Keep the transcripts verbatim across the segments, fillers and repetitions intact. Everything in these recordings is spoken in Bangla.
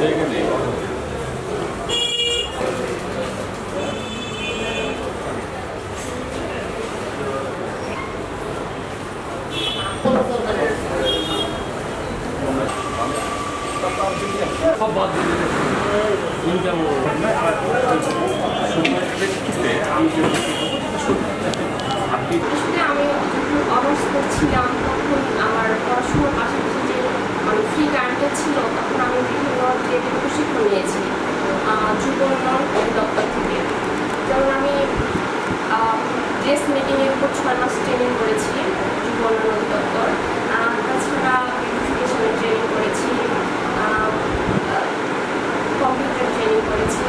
যুব উন্নয়ন অধিদপ্তর থেকে যেমন আমি ড্রেস মেকিংয়ের উপর ছয় মাস ট্রেনিং করেছি যুব উন্নয়ন অধিদপ্তর, তাছাড়া বিউটিফিকেশনের ট্রেনিং করেছি, কম্পিউটার ট্রেনিং করেছি।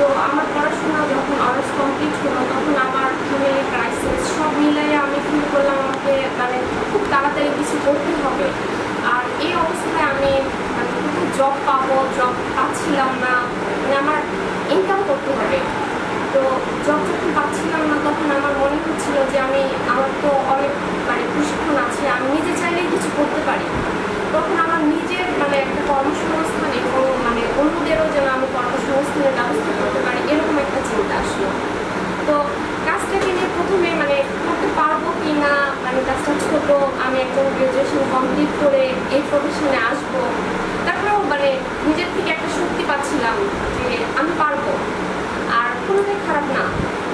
তো আমার পড়াশোনা যখন অনার্স কমপ্লিট হলো তখন আমার ফ্যামিলি ক্রাইসিস সব মিলাই আমি ফিল করলাম আমাকে মানে খুব তাড়াতাড়ি কিছু করতে হবে। আর এই অবস্থায় আমি জব পাবো, জব পাচ্ছিলাম না, মানে আমার ইনকাম করতে হবে। তো জব যখন পাচ্ছিলাম না তখন আমার মনে হচ্ছিল যে আমি আমার তো অনেক মানে প্রশিক্ষণ আছে, আমি নিজে চাইলেই কিছু করতে পারি। তখন আমার নিজের মানে একটা কর্মসংস্থান এবং মানে অন্যদেরও যেন আমি কর্মসংস্থানের ব্যবস্থা করতে পারি এরকম একটা চিন্তা আসলো। তো কাজটাকে নিয়ে প্রথমে মানে করতে পারবো কি না, মানে কাজটা ছোটো, আমি একজন গ্র্যাজুয়েশন কমপ্লিট করে এই প্রফেশনে আসবো, তারপরেও মানে নিজের থেকে একটা শক্তি পাচ্ছিলাম যে আমি পারবো, আর কোনোটাই খারাপ না।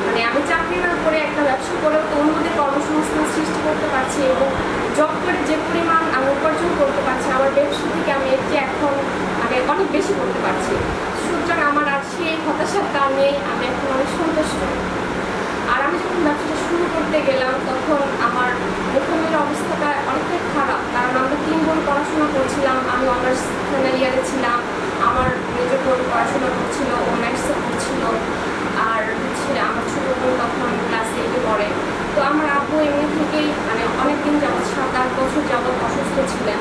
মানে আমি চাকরি না করে একটা ব্যবসা করেও তো অন্যদের কর্মসংস্থান সৃষ্টি করতে পারছি এবং জব করে যে পরিমাণ আমি উপার্জন করতে পারছি আমার ব্যবসা থেকে আমি একটি এখন মানে অনেক বেশি করতে পারছি। সুতরাং আমার আর সেই হতাশার কারণে আমি এখন অনেক সন্তুষ্ট। আর আমি যখন ব্যবসাটা শুরু করতে গেলাম তখন আমার প্রথমের অবস্থাটা অনেকটাই খারাপ, কারণ আমরা তিন বোন পড়াশোনা করছিলাম, আমি অনার্স ফাইনাল ইয়ারে ছিলাম, আমার নিজের বোন পড়াশোনা করছিল, ও ম্যাথসে করছিল, আর হচ্ছে আমার ছোটো বোন তখন ক্লাস এইটে পড়ে। তো আমার আব্বু এমনি থেকেই মানে অনেকদিন যাবৎ সাত আট বছর যাবৎ অসুস্থ ছিলেন,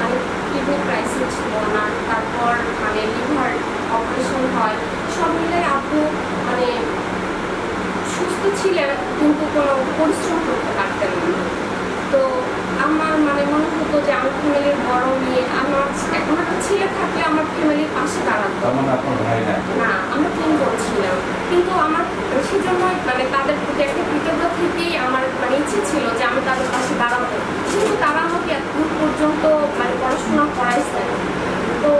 মানে কিডনি ক্রাইসিস ছিল ওনার, তারপর মানে লিভার অপারেশন হয়, সব মিলে আব্বু মানে সুস্থ ছিলেন কিন্তু কোনো পরিশ্রম করতে পারতেন না। তো আমার মানে মনে হতো যে আমার ফ্যামিলির বড় নিয়ে আমার এখন একটা ছেলে থাকলে আমার ফ্যামিলির পাশে দাঁড়াতো না, আমরা তিন বোন ছিলাম, কিন্তু আমার সেজন্য মানে তাদের প্রতি একটা কৃতজ্ঞতা থেকেই আমার মানে ইচ্ছে ছিল যে আমি তাদের পাশে দাঁড়াবো, কিন্তু তারা আমাকে এত দূর পর্যন্ত মানে পড়াশোনা করাইছেন। তো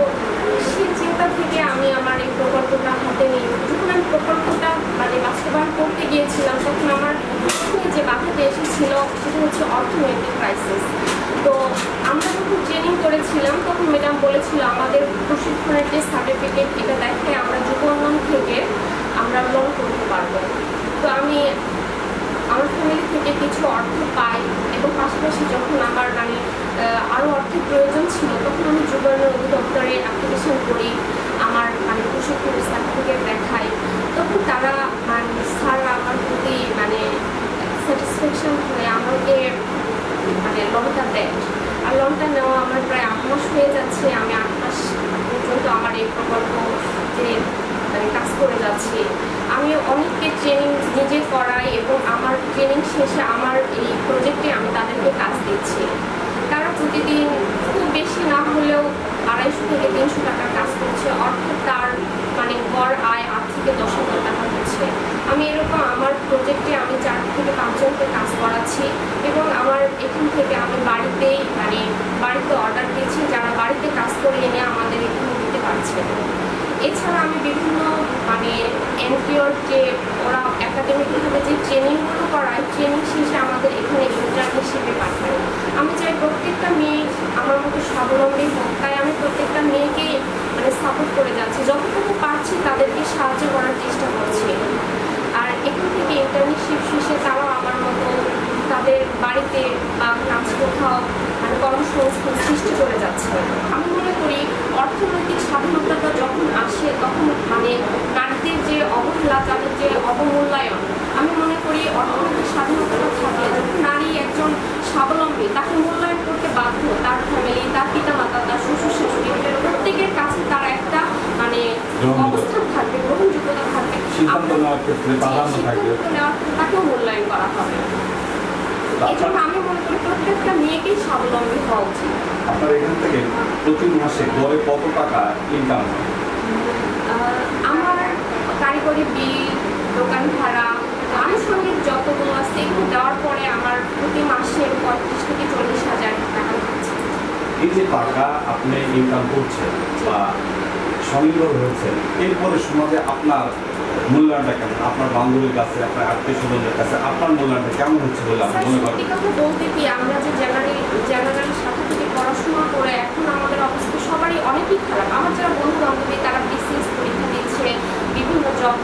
সেই চিন্তা থেকে আমি আমার এই প্রকল্পটা হাতে নিই। যখন আমি প্রকল্পটা মানে বাস্তবায়ন করতে গিয়েছিলাম তখন আমার যে বাধাতে এসেছিল সেটা হচ্ছে অর্থনৈতিক ক্রাইসিস। তো আমরা যখন ট্রেনিং করেছিলাম তখন ম্যাডাম বলেছিল আমাদের প্রশিক্ষণের যে সার্টিফিকেট এটা দেখে আমরা যুব উন্নয়ন থেকে আমরা লোন করতে পারবো। তো আমি আমার ফ্যামিলি থেকে কিছু অর্থ পাই এবং পাশাপাশি যখন আমার মানে আরও অর্থের প্রয়োজন ছিল তখন আমি যুব উন্নয়ন অধিদপ্তরে অ্যাপ্লিকেশন করি, আমার মানে প্রশিক্ষণের সার্টিফিকেট দেখাই। তখন তারা মানে স্যাররা আমার প্রতি মানে স্যাটিসফ্যাকশন হয়ে আমাকে মানে লোনটা দেয়। আর লোনটা নেওয়া আমার প্রায় আট মাস হয়ে যাচ্ছে, আমি আট মাস পর্যন্ত আমার এই প্রকল্প যে মানে কাজ করে যাচ্ছি। আমি অনেককে ট্রেনিং নিজে করাই এবং আমার ট্রেনিং শেষে আমার এই প্রজেক্টে আমি তাদেরকে কাজ দিচ্ছি। তারা প্রতিদিন খুব বেশি না হলেও আড়াইশো থেকে তিনশো টাকার কাজ করছে, অর্থাৎ তার মানে গড় আয় আট থেকে দশ হাজার টাকা হচ্ছে। আমি এরকম আমার প্রজেক্টে আমি চার থেকে পাঁচজনকে কাজ করাচ্ছি এবং আমার এখান থেকে আমি বাড়িতেই মানে বাড়িতে অর্ডার দিয়েছি, যারা বাড়িতে কাজ করে এনে আমাদের এখানে দিতে পারছে। এছাড়া আমি বিভিন্ন মানে এনপিওর যে ওরা একাডেমিকভাবে যে ট্রেনিংগুলো করায় ট্রেনিং শেষে আমাদের এখানে ইন্টার্নশিপে পাঠায়। আমি চাই প্রত্যেকটা মেয়ে আমার মতো স্বাবলম্বী হোক, তাই আমি প্রত্যেকটা মেয়েকেই মানে সাপোর্ট করে যাচ্ছি, যতটুকু পারছি তাদেরকে সাহায্য করার চেষ্টা করছি। আর এখান থেকে ইন্টার্নশিপ শেষে তারাও আমার মতো তাদের বাড়িতে বা কাজ কোথাও মানে কর্মসংস্থান সৃষ্টি করে যাচ্ছে। আমি মনে করি অর্থনৈতিক স্বাধীনতাটা যখন আসে তখন মানে নারীদের যে অবহেলা, তাদের যে অবমূল্যায়ন, আমি মনে করি অর্থনৈতিক স্বাধীনতাটা থাকলে যখন নারী একজন স্বাবলম্বী তাকে মূল্যায়ন করতে বাধ্য, তার ফ্যামিলি, তার পিতামাতা, তার শ্বশুর শাশুড়ি প্রত্যেকের কাছে তার একটা মানে অবস্থান থাকবে, গ্রহণযোগ্যতা থাকবে, তাকেও মূল্যায়ন করা হবে। समाज मूल्यांकन কেমন আপনার বান্ধবীর কাছে আপনার আত্মীয়স্বজনের কাছে আপনার মূল্যায়ন কেমন হচ্ছে বলে আপনি মনে করেন? ঠিক কথা বলতে কি আমরা যে জেনারেল জেনারেল সাথে থেকে পড়াশোনা করে এখন আমাদের অবস্থা সবারই অনেকই খারাপ। আমার যারা বন্ধু বান্ধবী তারা বিসিএস পরীক্ষা দিচ্ছে, বিভিন্ন জব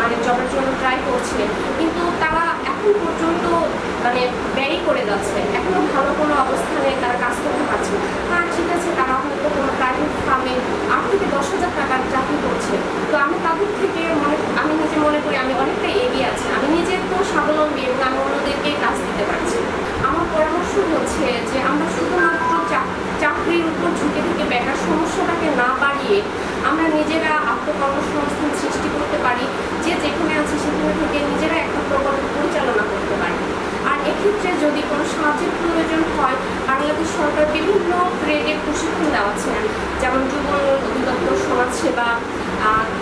মানে জবের জন্য ট্রাই করছে, কিন্তু তারা এখন পর্যন্ত মানে ব্যয় করে যাচ্ছে, এখনো ভালো কোনো অবস্থানে তারা কাজ করতে পারছে না। ঠিক আছে, তারা হয়তো কোনো প্রাইভেট ফার্মে আট থেকে দশ হাজার টাকার চাকরি করছে। তো আমি তাদের থেকে মনে আমি নিজে মনে করি আমি অনেকটা এগিয়ে আছি, আমি নিজে তো স্বাবলম্বী এবং আমি অন্যদেরকে কাজ দিতে পারছি। আমার পরামর্শ হচ্ছে যে আমরা শুধুমাত্র চাকরির উপর ঝুঁকে থেকে বেকার সমস্যাটাকে না বাড়িয়ে আমরা নিজেরা আত্মকর্মসংস্থান সৃষ্টি করতে পারি, যে যেখানে আছে সেখানে থেকে নিজেরা একটা প্রকল্প পরিচালনা করতে পারি। আর এক্ষেত্রে যদি কোনো সাহায্যের প্রয়োজন হয় বাংলাদেশ সরকার বিভিন্ন গ্রেডে প্রশিক্ষণ দেওয়াচ্ছেন, যেমন যুব উন্নয়ন অধিদপ্তর, সমাজসেবা,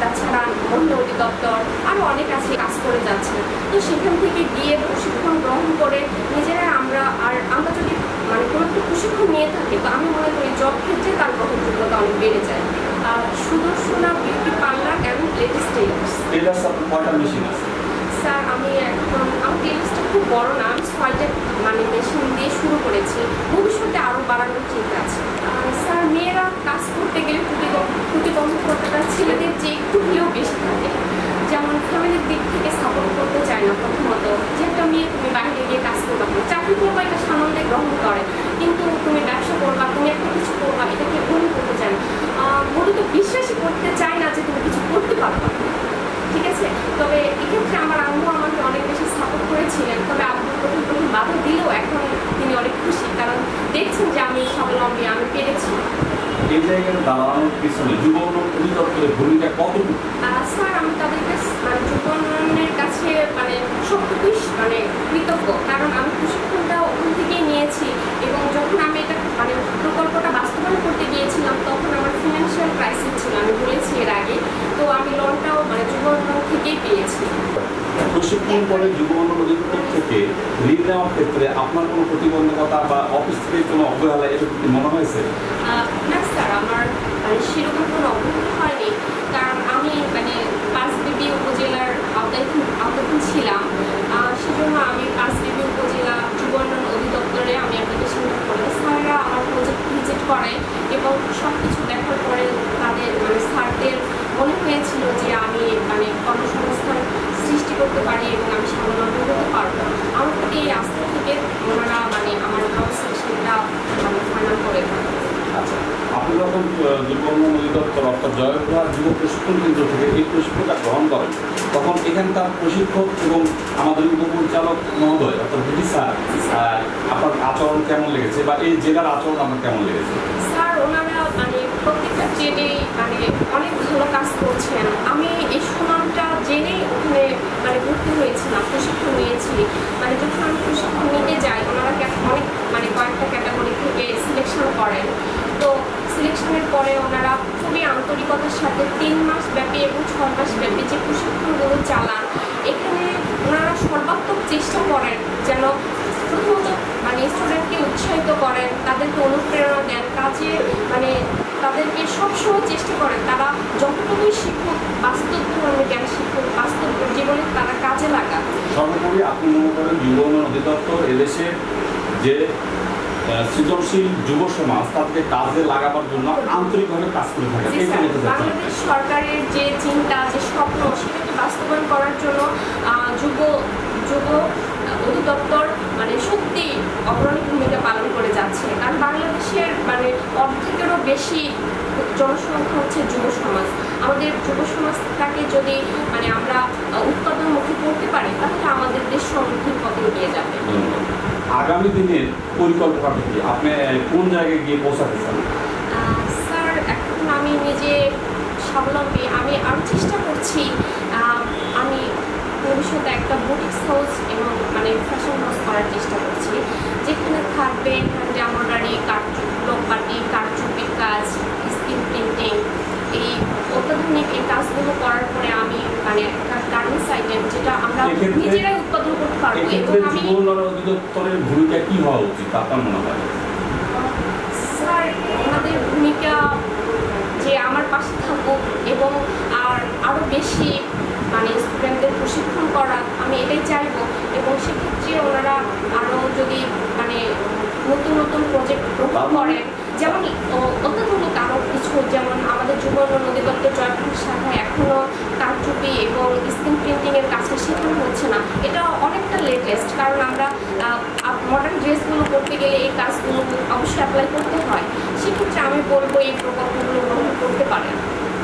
তাছাড়া মহিলা অধিদপ্তর আরও অনেক আছে কাজ করে যাচ্ছে। তো সেখান থেকে গিয়ে প্রশিক্ষণ গ্রহণ করে নিজেরা আমরা আর আমরা যদি মানে কোনো একটা প্রশিক্ষণ নিয়ে থাকি তো আমি মনে করি জব ক্ষেত্রে তার গ্রহণযোগ্যতা অনেক বেড়ে যায়। আর সুদর্শনা বিউটি পার্লার এবং লেডিস টেলার্স স্যার আমি এখন আমার টেলার্সটা খুব বড় না, আমি ছয়টা মানে মেশিন দিয়ে শুরু করেছি, ভবিষ্যতে আরও বাড়ানোর চিন্তা আছে। স্যার মেয়েরা কাজ করতে গেলে প্রতিবন্ধকতা ছেলেদের যে একটু হলেও বেশি থাকে, যেমন ফ্যামিলির দিক থেকে স্থাপন করতে চায় না। প্রথমত যে একটা মেয়ে তুমি বাইরে গিয়ে কাজ করবা, তুমি চাকরি করবা এটা সানন্দে গ্রহণ করে, কিন্তু তুমি ব্যবসা করবা, তুমি একটা কিছু করবা এটাকে গ্রহণ করতে চায় না, মূলত বিশ্বাসই করতে চায় না যে তুমি কিছু করতে পারবা। ঠিক আছে, তবে এক্ষেত্রে আমার আম্মু আমাকে অনেক বেশি সাপোর্ট করেছিলেন, তবে আম্মু প্রথম প্রথম বাধা দিলেও এখন তিনি অনেক খুশি, কারণ দেখছেন যে আমি স্বাবলম্বী, আমি পেরেছি। এই জায়গায় দাঁড়ানোর পিছনে যুব উন্নয়ন অধিদপ্তরের ভূমিকা কতটুকু? স্যার আমি তাদের কাছে মানে যুব উন্নয়নের কাছে মানে সবটুকুই মানে কৃতজ্ঞ, কারণ আমি প্রশিক্ষণটা ওখান থেকেই নিয়েছি এবং যখন আমি এটা মানে প্রকল্পটা বাস্তবায়ন করতে গিয়েছিলাম তখন আমার ফিনান্সিয়াল ক্রাইসিস ছিল, আমি বলেছি এর আগে। তো আমি লোনটাও মানে যুব উন্নয়ন থেকেই পেয়েছি। প্রশিক্ষণ পরে যুব উন্নয়ন অধিদপ্তর থেকে ঋণ নেওয়ার ক্ষেত্রে আপনার কোনো প্রতিবন্ধকতা বা অফিস থেকে কোনো অবহেলা এটা কি মনে হয়েছে? আমার মানে সেরকম কোনো অবহেলা হয়নি, কারণ আমি মানে পাঁচবিবি উপজেলার আওতায় আওতাধীন ছিলাম, সেজন্য আমি পাঁচবিবি উপজেলা যুব উন্নয়ন অধিদপ্তরে আমি অ্যাপ্লিকেশনটা করি। স্যাররা আমার প্রজেক্ট ভিজিট করে এবং সব কিছু দেখার পরে তাদের মানে স্যারদের মনে হয়েছিল যে আমি মানে কর্মসংস্থান সৃষ্টি করতে পারি এবং আমি স্বাবলম্বী হতে পারব। আমার থেকে এই আস্থা থেকে ওনারা মানে আমার কর্মসংস্থানটা মানে ফাইনাল করে দেন। আচ্ছা, আপনি যখন যুব উন্নয়ন অধিদপ্তর অর্থাৎ জয়পুরা যুব প্রশিক্ষণ কেন্দ্র থেকে এই প্রশিক্ষণটা গ্রহণ করেন, তখন এখানকার প্রশিক্ষক এবং আমাদের উপপরিচালক মহোদয় অর্থাৎ ভিডি স্যার আপনার আচরণ কেমন লেগেছে বা এই জেলার আচরণ আপনার কেমন লেগেছে? স্যার ওনারা মানে প্রত্যেকটা জেলে মানে অনেক ভালো কাজ করছেন। আমি এই সুনামটা জেনে ওখানে মানে ভর্তি হয়েছিলাম, প্রশিক্ষণ নিয়েছি। মানে যখন আমি প্রশিক্ষণ নিতে যাই ওনারা অনেক মানে কয়েকটা ক্যাটাগরি থেকে সিলেকশন করেন, তো সিলেকশনের পরে ওনারা খুবই আন্তরিকতার সাথে তিন মাস ব্যাপী এবং ছয় মাস ব্যাপী যে প্রশিক্ষণগুলো চালান এখানে ওনারা সর্বাত্মক চেষ্টা করেন যেন প্রথমত মানে স্টুডেন্টকে উৎসাহিত করেন, তাদেরকে অনুপ্রেরণা দেন, কাজে মানে তাদেরকে সবসময় চেষ্টা করেন তারা যতটুকুই শিক্ষক বাস্তব ধরনের জ্ঞান শিক্ষক বাস্তব জীবনে তারা কাজে লাগা। সর্বোপরি আপনি মনে করেন যুব উন্নয়ন অধিদপ্তর এদেশে যে সৃজনশীল যুব সমাজ তাদেরকে কাজে লাগাবার জন্য আন্তরিকভাবে কাজ করে থাকে। বাংলাদেশ সরকারের যে চিন্তা যে স্বপ্ন সেটাকে বাস্তবায়ন করার জন্য যুব যুব অধিদপ্তর মানে সত্যি অগ্রণী ভূমিকা পালন করে যাচ্ছে, কারণ বাংলাদেশের মানে অর্ধেকেরও বেশি জনসংখ্যা হচ্ছে যুব সমাজ। আমাদের যুব সমাজটাকে যদি মানে আমরা উৎপাদনমুখী করতে পারি তাহলে আমাদের দেশ সমৃদ্ধির পথে এগিয়ে যাবে। আগামী দিনের পরিকল্পনাটা কি, আপনি কোন জায়গায় গিয়ে পৌঁছাতে চান? স্যার এখন আমি নিজে স্বাবলম্বী, আমি আরও চেষ্টা করছি আমি ভবিষ্যতে একটা বুটিক হাউস এবং মানে ফ্যাশন হাউস করার চেষ্টা করছি। থাকবেন এমব্রয়ডারি, কাটছুট, ব্লকপার্টি, কাটছুটের কাজ, স্ক্রিন প্রিন্টিং, এই অত্যাধুনিক এই কাজগুলো করার পরে আমি মানে একটা গার্মেন্টস আইটেম যেটা আমরা নিজেরাই উৎপাদন করতে পারবো। এবং আমি যুব উন্নয়ন অধিদপ্তরের ভূমিকা কি হওয়া উচিত আপনার মনে হয়? স্যার, আমাদের ভূমিকা যে আমার পাশে থাকুক এবং আর আরও বেশি মানে স্টুডেন্টদের প্রশিক্ষণ করা, আমি এটাই চাইবো। এবং সেক্ষেত্রে ওনারা আরও যদি মানে নতুন নতুন প্রজেক্ট গ্রহণ করেন, যেমন অত্যাধুনিক আরও কিছু, যেমন আমাদের যুব উন্নয়ন অধিদপ্তর জয়পুর শাখায় এখনও কারচুপি এবং স্ক্রিন প্রিন্টিংয়ের কাজটা শেখানো হচ্ছে না, এটা অনেকটা লেটেস্ট। কারণ আমরা মডার্ন ড্রেসগুলো করতে গেলে এই কাজগুলো অবশ্যই অ্যাপ্লাই করতে হয়। সেক্ষেত্রে আমি বলবো এই প্রকল্পগুলো গ্রহণ করতে পারেন।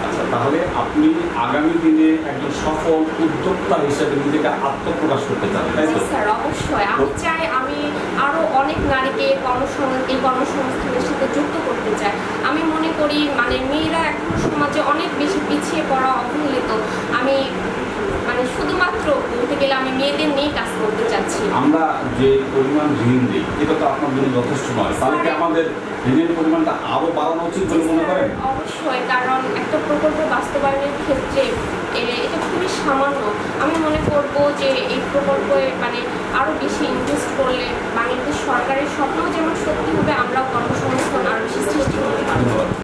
আচ্ছা, তাহলে আপনি আগামী দিনে একজন সফল উদ্যোক্তা হিসেবে নিজেকে আত্মপ্রকাশ করতে চান, তাই তো? স্যার, অবশ্যই। আমি চাই আমি আরও অনেক নারীকে কর্মসংস্থান কর্মসংস্থানের সাথে যুক্ত করতে চাই। আমি মনে করি মানে মেয়েরা এখন সমাজে অনেক বেশি পিছিয়ে পড়া, অবহেলিত। আমি মানে শুধুমাত্র বলতে গেলে আমি মেয়েদের নিয়ে কাজ করতে চাচ্ছি। আমরা যে পরিমাণ ঋণ দিই এটা তো আপনার জন্য যথেষ্ট নয়, তাহলে আমাদের ঋণের পরিমাণটা আরও বাড়ানো উচিত বলে মনে করেন? অবশ্যই, কারণ একটা প্রকল্প বাস্তবায়নের ক্ষেত্রে এটা খুবই সামান্য। আমি মনে করব যে এই প্রকল্পে মানে আরও বেশি ইনভেস্ট করলে বাংলাদেশ সরকারের স্বপ্ন যেমন সত্যি হবে, আমরা কর্মসংস্থান আরও বেশি সৃষ্টি করতে পারব।